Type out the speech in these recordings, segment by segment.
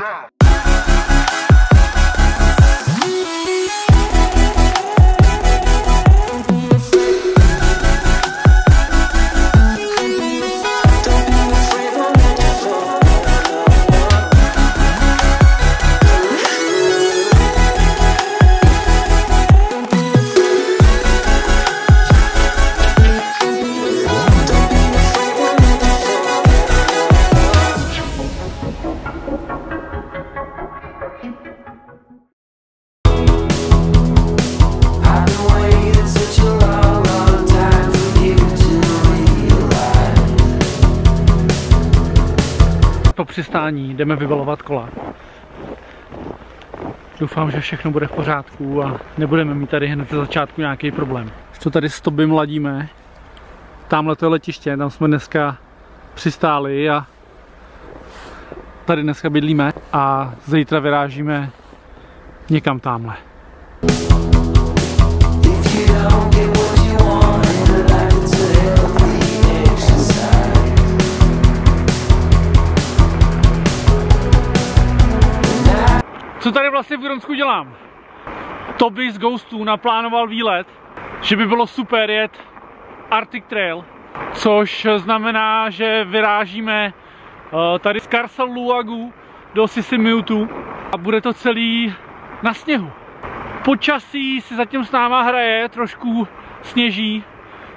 down. Po přistání jdeme vybalovat kola. Doufám, že všechno bude v pořádku a nebudeme mít tady hned ze začátku nějaký problém. Co tady s Tobym ladíme? Tamhle to je letiště, tam jsme dneska přistáli a tady dneska bydlíme a zítra vyrážíme někam tamhle. Co tady vlastně v Grónsku dělám? Toby z Ghostů naplánoval výlet, že by bylo super jet Arctic Trail, což znamená, že vyrážíme tady z Carsel Luagu do Sisimiutu a bude to celý na sněhu. Počasí si zatím s náma hraje, trošku sněží.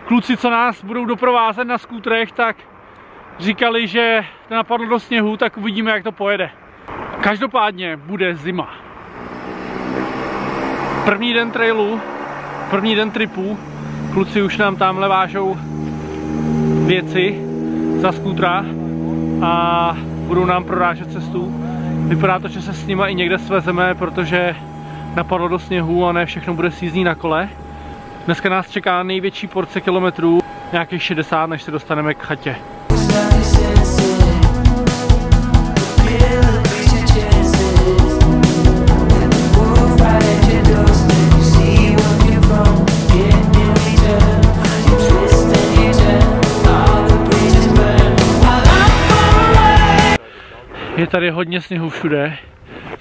Kluci, co nás budou doprovázet na skútrech, tak říkali, že to napadlo do sněhu, tak uvidíme, jak to pojede. Každopádně bude zima. První den trailu, první den tripu, kluci už nám tamhle vážou věci za skútra a budou nám prorážet cestu. Vypadá to, že se s nima i někde svezeme, protože napadlo do sněhu a ne všechno bude sjízdní na kole. Dneska nás čeká největší porce kilometrů, nějakých 60, než se dostaneme k chatě. Je tady hodně sněhu všude,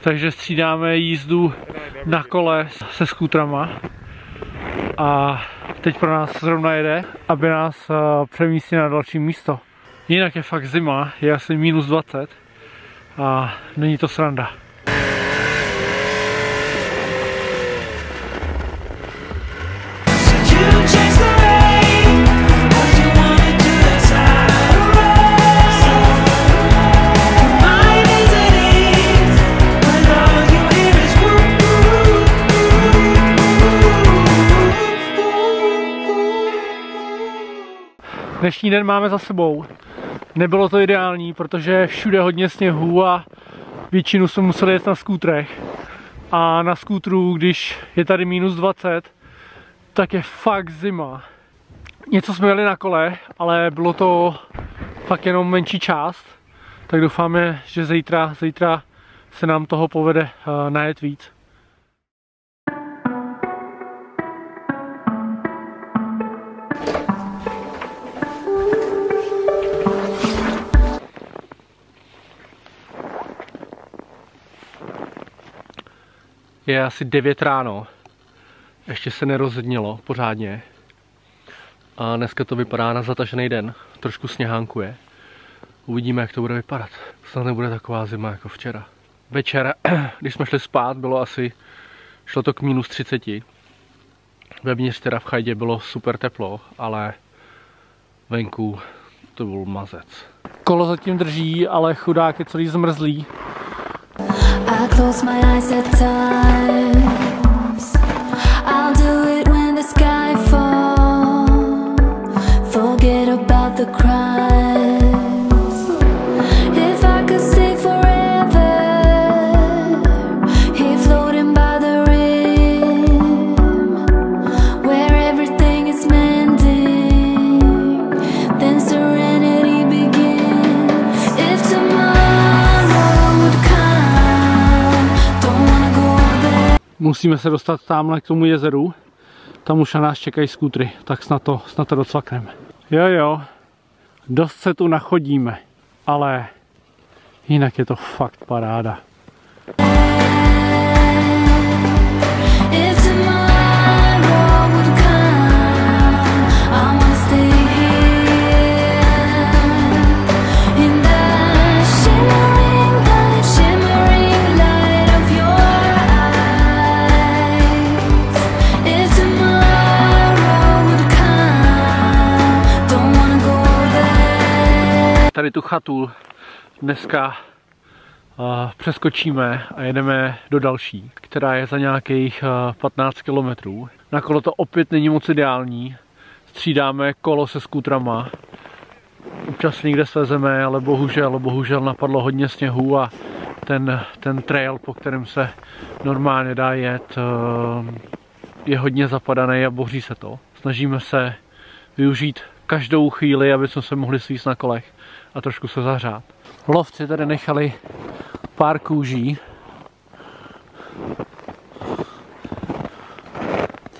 takže střídáme jízdu na kole se skútrama a teď pro nás zrovna jede, aby nás přemístí na další místo. Jinak je fakt zima, je asi minus 20 a není to sranda. Dnešní den máme za sebou. Nebylo to ideální, protože všude hodně sněhu a většinu jsme museli jet na skútrech. A na skútru, když je tady minus 20, tak je fakt zima. Něco jsme jeli na kole, ale bylo to fakt jenom menší část. Tak doufáme, že zítra se nám toho povede najet víc. Je asi 9 ráno, ještě se nerozednilo pořádně a dneska to vypadá na zatažený den, trošku sněhánkuje. Uvidíme, jak to bude vypadat, snad nebude taková zima jako včera. Večer, když jsme šli spát, bylo asi, šlo to k minus 30, vevnitř teda v chajdě bylo super teplo, ale venku to byl mazec. Kolo zatím drží, ale chudák je celý zmrzlý. I close my eyes at times. I'll do it when the sky falls. Forget about the crimes. If I could stay forever here floating by the rim, where everything is mending, then serenity begins. If tomorrow musíme se dostat tamhle k tomu jezeru, tam už na nás čekají skútry, tak snad to docvakneme. Jo, dost se tu nachodíme, ale jinak je to fakt paráda. tady tu chatu dneska přeskočíme a jedeme do další, která je za nějakých 15 kilometrů. Na kolo to opět není moc ideální, střídáme kolo se skútrama. Občas někde svezeme, ale bohužel napadlo hodně sněhu a ten trail, po kterém se normálně dá jet, je hodně zapadaný a boří se to. Snažíme se využít každou chvíli, aby jsme se mohli svíst na kolech a trošku se zahřát. Lovci tady nechali pár kůží.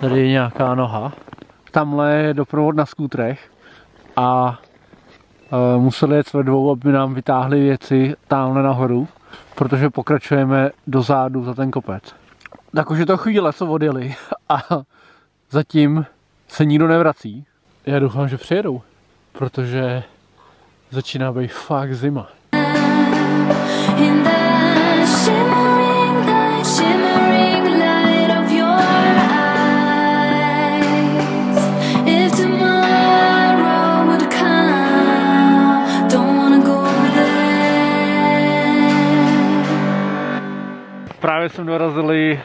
Tady je nějaká noha. Tamhle je doprovod na skútrech a museli jet ve dvou, aby nám vytáhli věci tamhle nahoru, protože pokračujeme dozadu za ten kopec. Tak už je to chvíle, co odjeli a zatím se nikdo nevrací. Já doufám, že přijedou, protože začíná být fakt zima. Právě jsme dorazili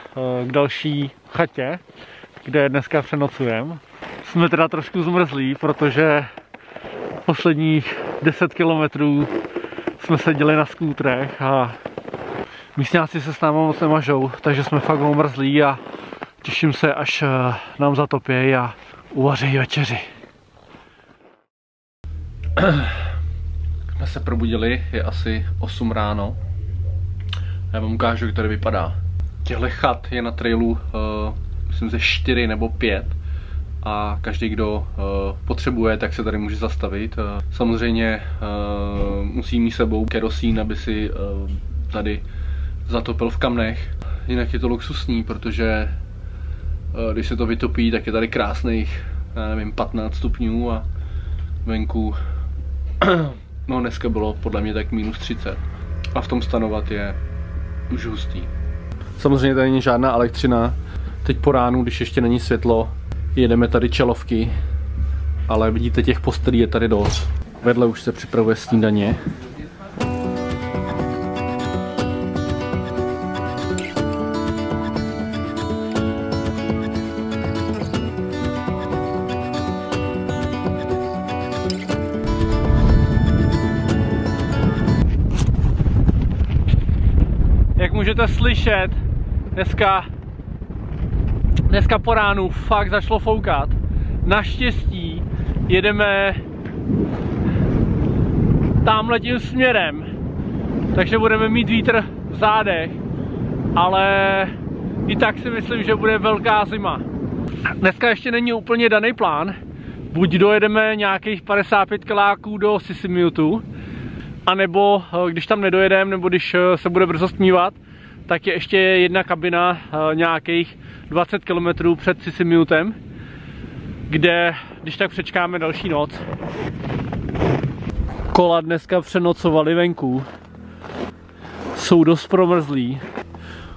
k další chatě, kde dneska přenocujeme. Jsme teda trošku zmrzlí, protože posledních 10 kilometrů jsme seděli na skútrech a místňáci se s námi moc nemažou, takže jsme fakt omrzlí a těším se, až nám zatopějí a uvaří večeři. Jsme se probudili, je asi 8 ráno. Já vám ukážu, jak tady vypadá. Těchto chat je na trailu, myslím, že 4 nebo 5. A každý, kdo potřebuje, tak se tady může zastavit. Samozřejmě musí mít sebou kerosín, aby si tady zatopil v kamnech. Jinak je to luxusní, protože když se to vytopí, tak je tady krásných, já nevím, 15 stupňů a venku, no dneska bylo podle mě tak minus 30. A v tom stanovat je už hustý. Samozřejmě tady není žádná elektřina. Teď po ránu, když ještě není světlo, jedeme tady čelovky, ale vidíte, těch postelí je tady dost. Vedle už se připravuje snídaně. Jak můžete slyšet, dneska po ránu fakt začalo foukat. Naštěstí jedeme tamhle tím směrem, takže budeme mít vítr v zádech, ale i tak si myslím, že bude velká zima. Dneska ještě není úplně daný plán, buď dojedeme nějakých 55 kiláků do Sisimiutu, anebo když tam nedojedeme, nebo když se bude brzo stmívat, tak je ještě jedna kabina nějakých 20 km před Sisimiutem, kde když tak přečkáme další noc. Kola dneska přenocovali venku, jsou dost promrzlí,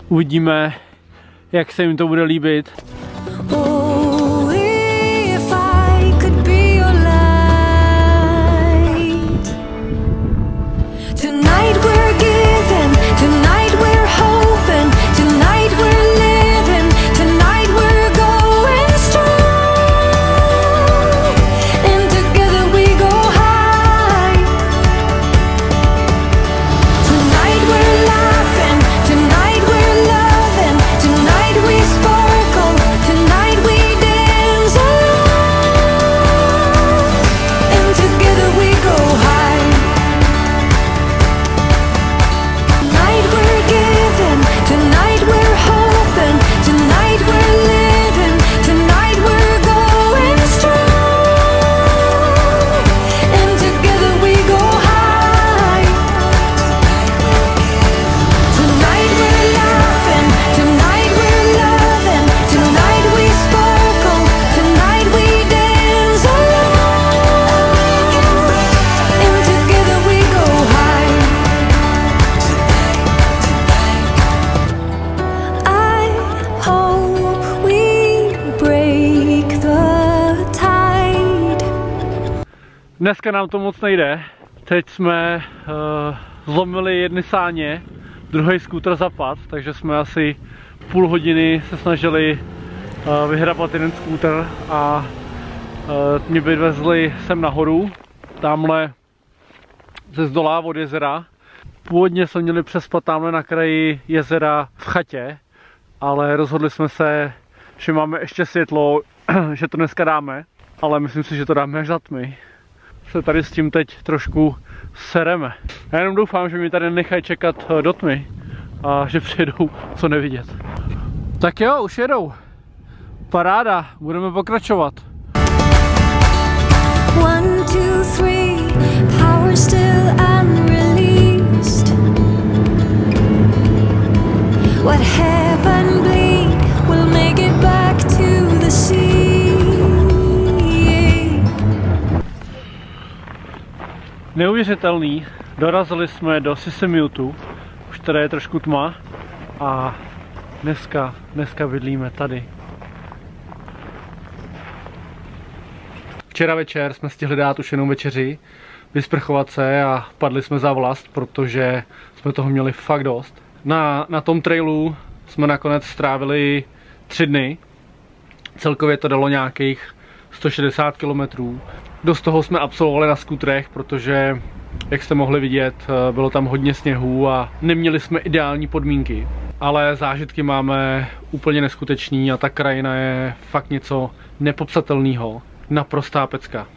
uvidíme, jak se jim to bude líbit. Dneska nám to moc nejde, Teď jsme zlomili jedny sáně, druhý skútr zapadl, takže jsme asi půl hodiny se snažili vyhrabat jeden skútr a mě vyvezli sem nahoru, tamhle ze zdolá od jezera. Původně jsme měli přespat tamhle na kraji jezera v chatě, ale rozhodli jsme se, že máme ještě světlo, že to dneska dáme, ale myslím si, že to dáme až za tmy. Se tady s tím teď trošku sereme. Já jenom doufám, že mi tady nechají čekat do tmy a že přijedou co nevidět. Tak jo, už jedou. Paráda, budeme pokračovat. One, two, three, power still unreleased. What heaven bleed will make it back to the sea. Neuvěřitelný, dorazili jsme do Sisimiutu, už tady je trošku tma a dneska bydlíme tady. Včera večer jsme stihli dát už jenom večeři, vysprchovat se a padli jsme za vlast, protože jsme toho měli fakt dost. Na tom trailu jsme nakonec strávili 3 dny, celkově to dalo nějakých 160 km. Dost toho jsme absolvovali na skutrech, protože, jak jste mohli vidět, bylo tam hodně sněhu a neměli jsme ideální podmínky. Ale zážitky máme úplně neskuteční a ta krajina je fakt něco nepopsatelného. Naprostá pecka.